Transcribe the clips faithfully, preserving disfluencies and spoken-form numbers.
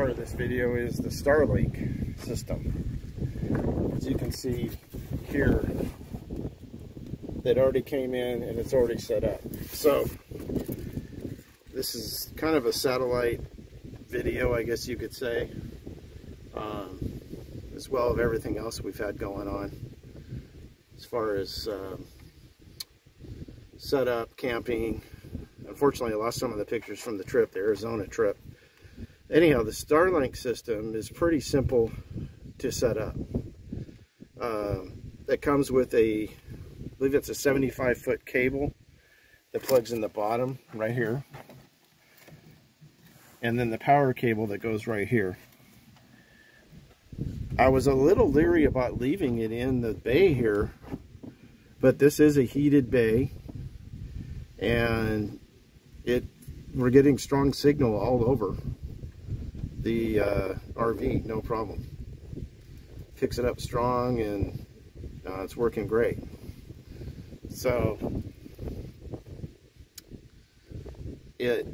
part of this video is the Starlink system. As you can see here, that already came in and it's already set up. So this is kind of a satellite video, I guess you could say, um, as well as everything else we've had going on as far as um, setup, camping. Unfortunately, I lost some of the pictures from the trip, the Arizona trip. Anyhow, the Starlink system is pretty simple to set up. Um, it comes with a, I believe it's a seventy-five foot cable that plugs in the bottom right here, and then the power cable that goes right here. I was a little leery about leaving it in the bay here, but this is a heated bay, and it we're getting strong signal all over the uh, R V, no problem. Picks it up strong, and uh, it's working great. So it,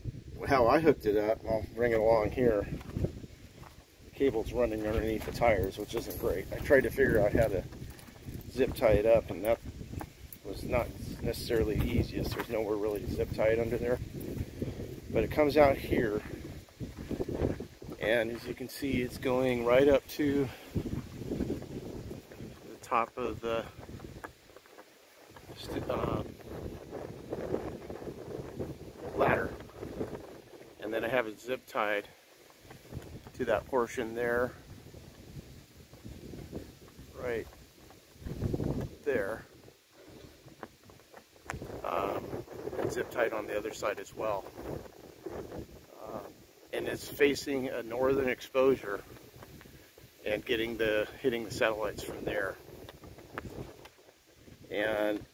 how I hooked it up, I'll bring it along here. The cable's running underneath the tires, which isn't great. I tried to figure out how to zip tie it up, and that was not necessarily the easiest. There's nowhere really to zip tie it under there. But it comes out here, and as you can see, it's going right up to the top of the uh, ladder. And then I have it zip tied to that portion there, right there. Um, and zip tied on the other side as well. Um, and it's facing a northern exposure and getting the hitting the satellites from there. And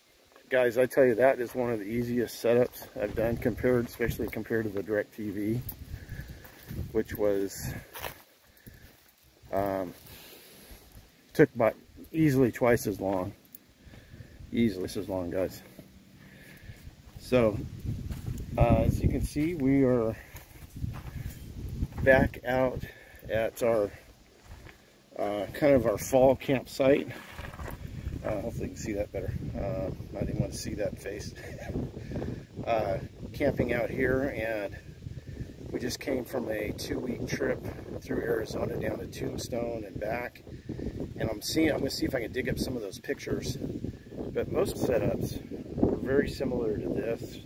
guys, I tell you, that is one of the easiest setups I've done, compared, especially compared to the DirecTV, which was, um, took about easily twice as long. Easily as long, guys. So, uh, as you can see, we are back out at our, uh, kind of our fall campsite. Uh, hopefully you can see that better. Uh, I didn't want to see that face. uh, camping out here, and we just came from a two-week trip through Arizona down to Tombstone and back. And I'm seeing, I'm going to see if I can dig up some of those pictures. But most setups were very similar to this,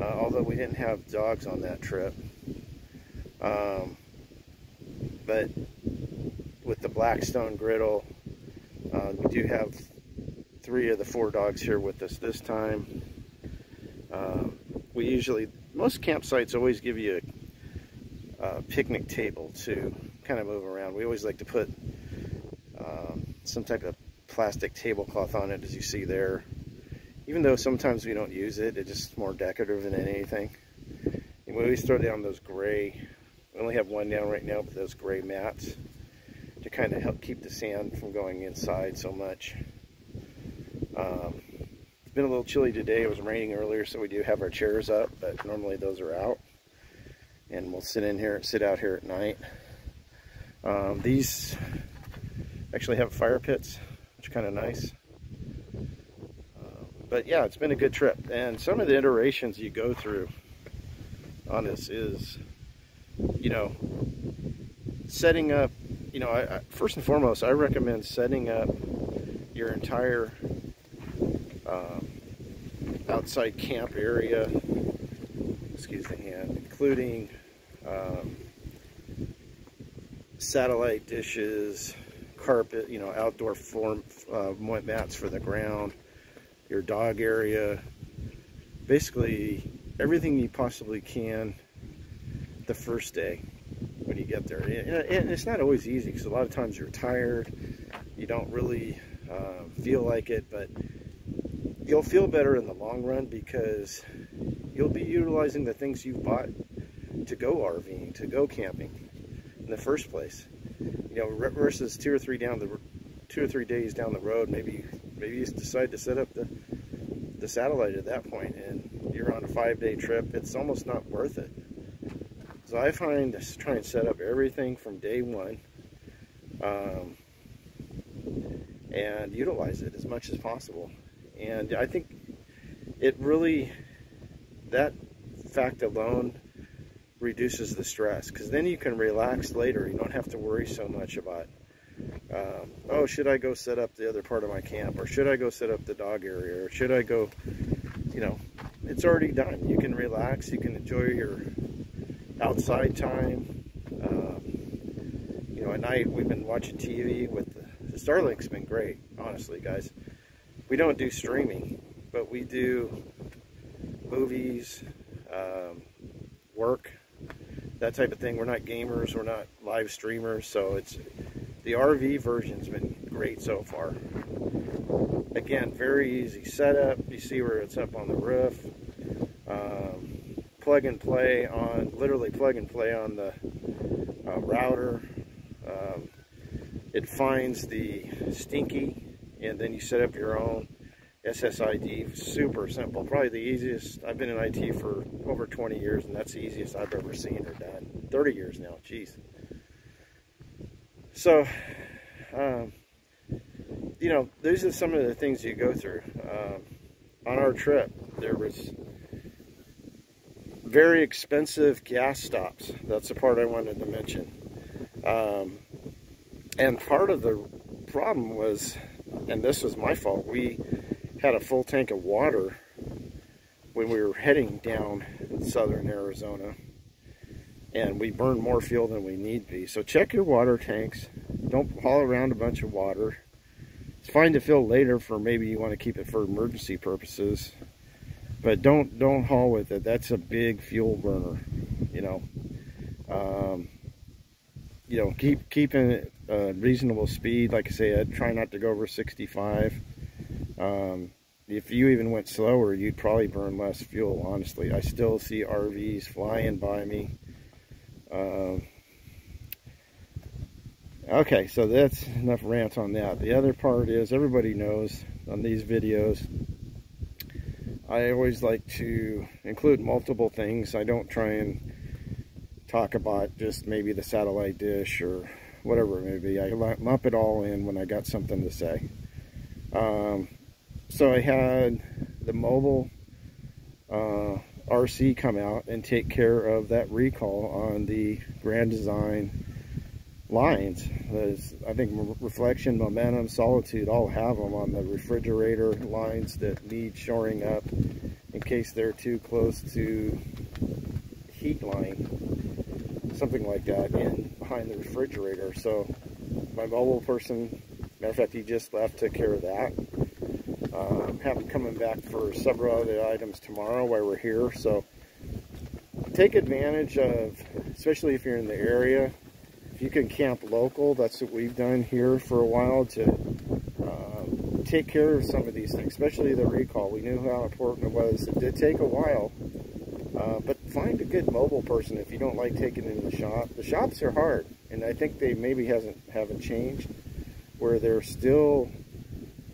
uh, although we didn't have dogs on that trip. Um, but with the Blackstone griddle, uh, we do have three of the four dogs here with us this time. Uh, we usually, most campsites always give you a, a picnic table to kind of move around. We always like to put um, some type of plastic tablecloth on it, as you see there. Even though sometimes we don't use it, it's just more decorative than anything. And we always throw down those gray, we only have one down right now, but those gray mats to kind of help keep the sand from going inside so much. Um, it's been a little chilly today. It was raining earlier, so we do have our chairs up, but normally those are out, and we'll sit in here, sit out here at night. Um, these actually have fire pits, which are kind of nice. Uh, but yeah, it's been a good trip, and some of the iterations you go through on this is, you know, setting up. You know, I, I, first and foremost, I recommend setting up your entire um, outside camp area, excuse the hand, including um, satellite dishes, carpet, you know, outdoor form uh, mats for the ground, your dog area, basically everything you possibly can the first day when you get there. And it's not always easy, because a lot of times you're tired, you don't really uh, feel like it, but you'll feel better in the long run because you'll be utilizing the things you've bought to go RVing, to go camping in the first place, you know, versus two or three down the two or three days down the road. Maybe maybe you decide to set up the the satellite at that point, and you're on a five-day trip. It's almost not worth it. Because I find this, try and set up everything from day one um, and utilize it as much as possible. And I think it really, that fact alone reduces the stress, because then you can relax later. You don't have to worry so much about um, oh, should I go set up the other part of my camp, or should I go set up the dog area, or should I go, you know, it's already done. You can relax, you can enjoy your outside time. Um, you know, at night we've been watching T V with the, the Starlink's been great, honestly, guys. We don't do streaming, but we do movies, um, work, that type of thing. We're not gamers, we're not live streamers, so it's, the R V version's been great so far. Again, very easy setup. You see where it's up on the roof. Um, plug and play on, literally plug and play on the uh, router. Um, it finds the stinky, and then you set up your own S S I D. Super simple. Probably the easiest. I've been in I T for over twenty years, and that's the easiest I've ever seen or done. thirty years now. Jeez. So, um, you know, these are some of the things you go through. Um, on our trip, there was very expensive gas stops. That's the part I wanted to mention. Um, and part of the problem was, and this was my fault, we had a full tank of water when we were heading down in southern Arizona, and we burned more fuel than we need be. So check your water tanks. Don't haul around a bunch of water. It's fine to fill later for, maybe you want to keep it for emergency purposes, but don't don't haul with it. That's a big fuel burner, you know. Um, you know, keep keeping it uh, reasonable speed. Like I said, try not to go over sixty-five. Um, if you even went slower, you'd probably burn less fuel, honestly. I still see R Vs flying by me. Um, okay, so that's enough rant on that. The other part is, everybody knows on these videos, I always like to include multiple things. I don't try and talk about just maybe the satellite dish or whatever it may be. I lump it all in when I got something to say. Um, so I had the mobile uh, R C come out and take care of that recall on the Grand Design lines. There's, I think, Reflection, Momentum, Solitude all have them on the refrigerator lines that need shoring up in case they're too close to heat line, something like that, in behind the refrigerator. So my mobile person, matter of fact, he just left, took care of that. Um, have him coming back for several other items tomorrow while we're here. So take advantage of, especially if you're in the area, if you can camp local, that's what we've done here for a while, to um, take care of some of these things, especially the recall. We knew how important it was. It did take a while, uh, but find a good mobile person if you don't like taking it in the shop. The shops are hard, and I think they maybe hasn't haven't changed, where there's still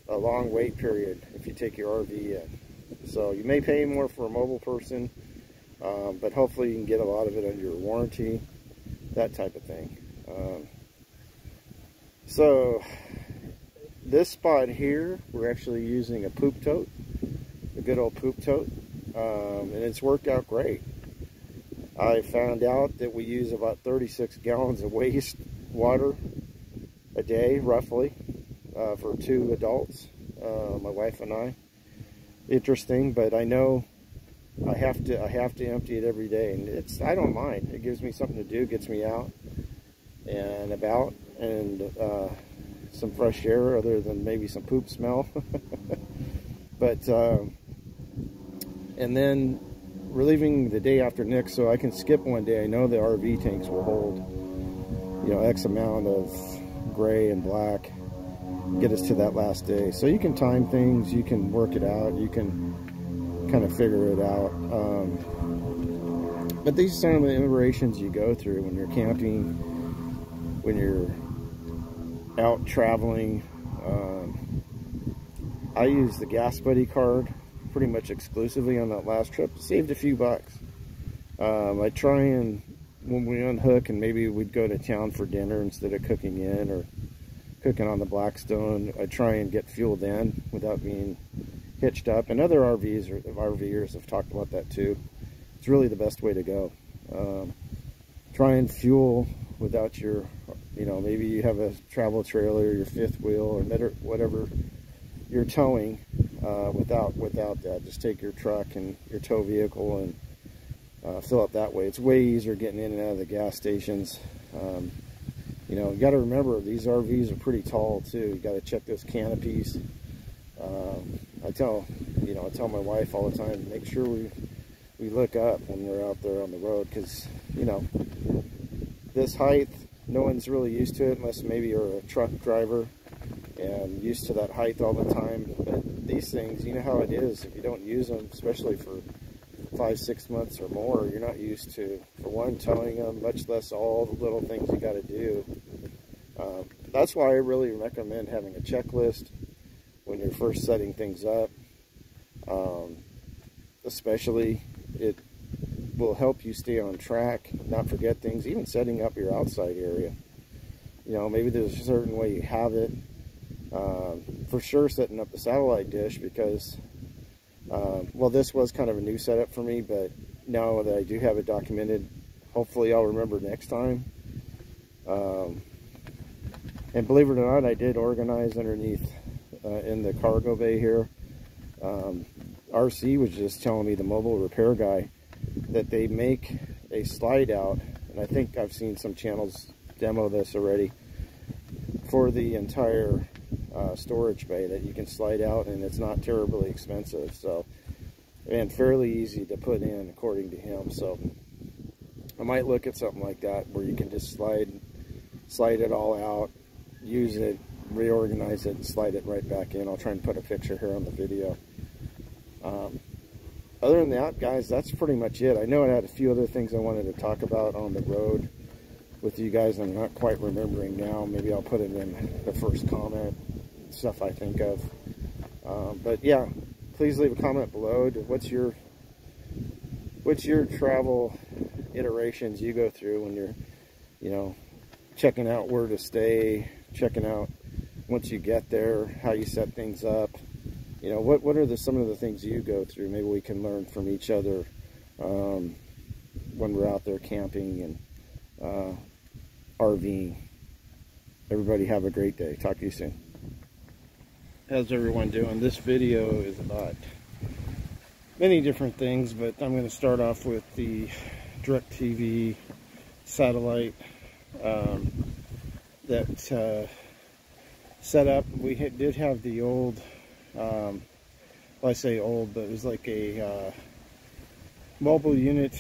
a long wait period if you take your R V in. So you may pay more for a mobile person, um, but hopefully you can get a lot of it under your warranty, that type of thing. Um, so this spot here, we're actually using a poop tote, a good old poop tote, um, and it's worked out great. I found out that we use about thirty-six gallons of waste water a day, roughly, uh, for two adults, uh, my wife and I. Interesting, but I know I have to I have to empty it every day, and it's, I don't mind. It gives me something to do, gets me out and about, and uh, some fresh air, other than maybe some poop smell. But um, and then we're leaving the day after next, so I can skip one day. I know the R V tanks will hold, you know, X amount of gray and black, get us to that last day. So you can time things, you can work it out, you can kind of figure it out. Um, but these are some of the iterations you go through when you're camping, when you're out traveling. Um, I use the Gas Buddy card pretty much exclusively on that last trip. Saved a few bucks. Um, I try and when we unhook, and maybe we'd go to town for dinner instead of cooking in or cooking on the Blackstone, I try and get fueled in without being hitched up. And other R Vs or RVers have talked about that too. It's really the best way to go. Um, try and fuel without your, you know, maybe you have a travel trailer, your fifth wheel, or whatever you're towing. Uh, without without that, just take your truck and your tow vehicle and uh, fill up that way. It's way easier getting in and out of the gas stations. Um, you know, you got to remember these R Vs are pretty tall too. You got to check those canopies. Um, I tell you know I tell my wife all the time, make sure we we look up when we're out there on the road, because you know this height, no one's really used to it unless maybe you're a truck driver and used to that height all the time. But these things, you know how it is, if you don't use them, especially for five, six months or more, you're not used to, for one, towing them, much less all the little things you got to do. Uh, that's why I really recommend having a checklist when you're first setting things up. Um, especially, it will help you stay on track, not forget things, even setting up your outside area. You know, maybe there's a certain way you have it. Um, for sure setting up the satellite dish, because um, well, this was kind of a new setup for me, but now that I do have it documented, hopefully I'll remember next time. Um, and believe it or not, I did organize underneath uh, in the cargo bay here. um, R C was just telling me, the mobile repair guy, that they make a slide out, and I think I've seen some channels demo this already, for the entire Uh, storage bay that you can slide out, and it's not terribly expensive, so, and fairly easy to put in according to him. So I might look at something like that where you can just slide slide it all out, use it, reorganize it, and slide it right back in. I'll try and put a picture here on the video. Um, other than that, guys, that's pretty much it. I know I had a few other things I wanted to talk about on the road with you guys. I'm not quite remembering now. Maybe I'll put it in the first comment, stuff I think of. Um, but yeah, please leave a comment below. What's your what's your travel iterations you go through when you're, you know, checking out where to stay, checking out once you get there, how you set things up. You know, what what are the some of the things you go through? Maybe we can learn from each other um, when we're out there camping and uh, RVing. Everybody have a great day. Talk to you soon. How's everyone doing? This video is about many different things, but I'm going to start off with the DirecTV satellite um, that uh, set up. We had, did have the old, um, well, I say old, but it was like a uh, mobile unit,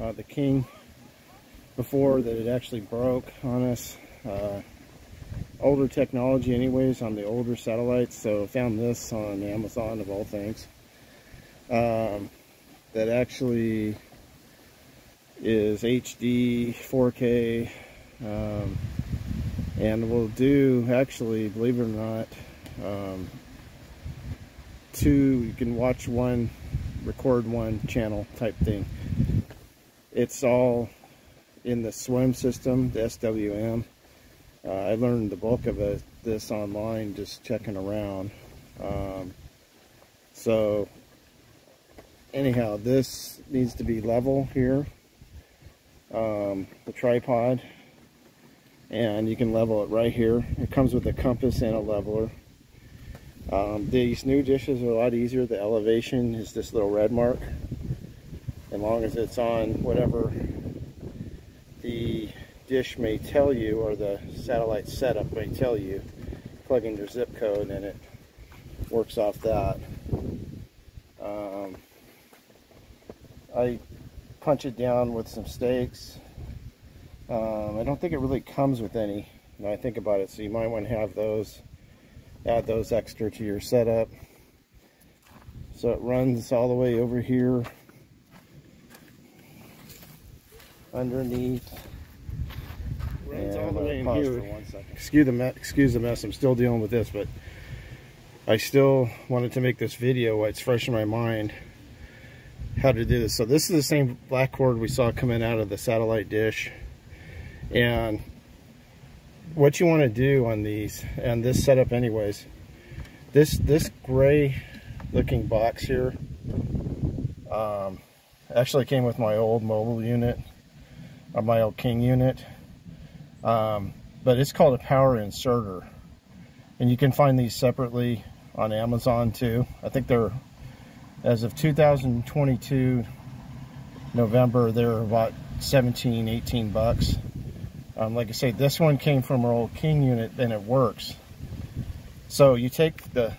uh, the King, before that it actually broke on us. Uh, older technology anyways on the older satellites, so found this on Amazon of all things. Um, that actually is H D, four K, um, and will do, actually, believe it or not, um, two, you can watch one, record one channel type thing. It's all in the S W M system, the S W M. Uh, I learned the bulk of it, this online, just checking around. Um, so, anyhow, this needs to be level here, um, the tripod, and you can level it right here. It comes with a compass and a leveler. Um, these new dishes are a lot easier. The elevation is this little red mark. As long as it's on whatever the dish may tell you, or the satellite setup may tell you, plug in your zip code and it works off that. um, I punch it down with some stakes. um, I don't think it really comes with any, when I think about it, so you might want to have those, add those extra to your setup. So it runs all the way over here underneath. And all the way in here. One excuse the mess. Excuse the mess. I'm still dealing with this, but I still wanted to make this video. It's fresh in my mind. how to do this. So this is the same black cord we saw coming out of the satellite dish. And what you want to do on these, and this setup anyways, this this gray looking box here um, actually came with my old mobile unit, or my old King unit, um, but it's called a power inserter, and you can find these separately on Amazon too. I think they're, as of two thousand twenty-two November, they're about seventeen, eighteen bucks. Um, like I say, this one came from our old King unit, and it works. So you take the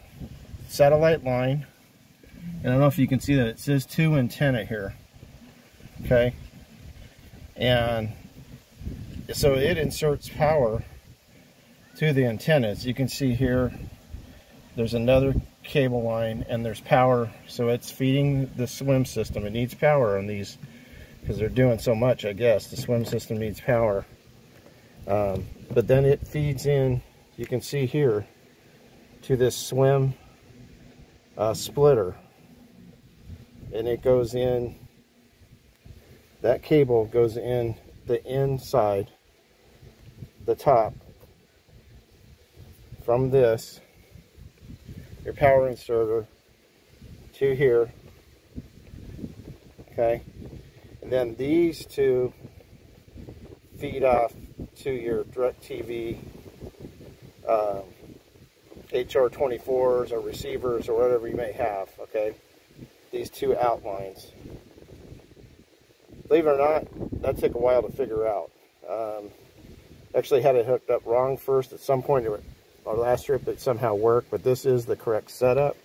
satellite line, and I don't know if you can see that it says two antenna here, okay? And so it inserts power to the antennas. You can see here, there's another cable line, and there's power, so it's feeding the S W M system. It needs power on these because they're doing so much, I guess. The S W M system needs power. Um, but then it feeds in, you can see here, to this S W M uh, splitter, and it goes in, that cable goes in the inside, the top, from this, your power inserter, to here, okay, and then these two feed off to your DirecTV uh, H R twenty-fours or receivers or whatever you may have, okay? These two outlines. Believe it or not, that took a while to figure out. Um, actually had it hooked up wrong first. At some point, it, our last trip, it somehow worked, but this is the correct setup.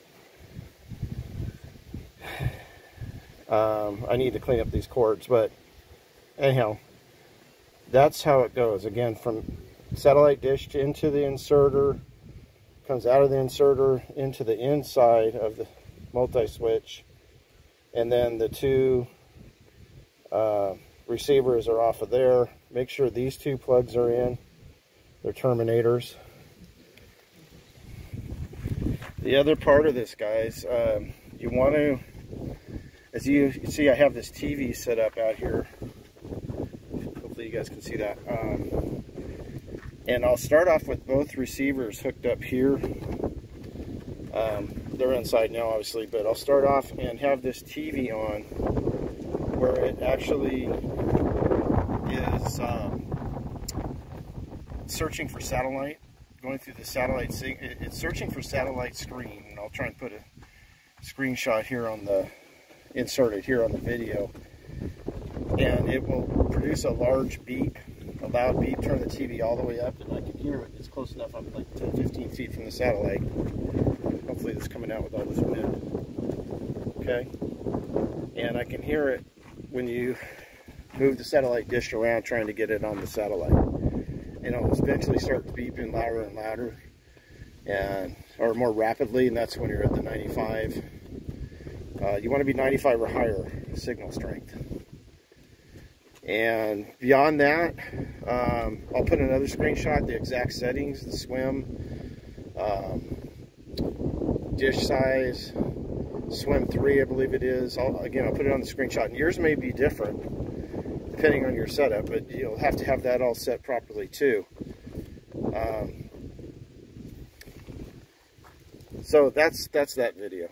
Um, I need to clean up these cords, but anyhow, that's how it goes. Again, from satellite dish to into the inserter, comes out of the inserter into the inside of the multi-switch, and then the two uh, receivers are off of there. Make sure these two plugs are in. They're terminators. The other part of this, guys, um, you want to, as you see, I have this T V set up out here. You guys can see that, um, and I'll start off with both receivers hooked up here. Um, they're inside now, obviously, but I'll start off and have this T V on where it actually is um, searching for satellite, going through the satellite sig- it's searching for satellite screen, and I'll try and put a screenshot here on the inserted here on the video. And it will produce a large beep, a loud beep. Turn the T V all the way up, and I can hear it. It's close enough. I'm like ten, fifteen feet from the satellite. Hopefully this is coming out with all this wind. Okay? And I can hear it when you move the satellite dish around trying to get it on the satellite. And it'll eventually start beeping louder and louder, and or more rapidly, and that's when you're at the ninety-five. Uh, you want to be ninety-five or higher signal strength. And beyond that, um, I'll put another screenshot, the exact settings, the S W M, um, dish size, S W M three, I believe it is. I'll, again, I'll put it on the screenshot. And yours may be different depending on your setup, but you'll have to have that all set properly too. Um, so that's, that's that video.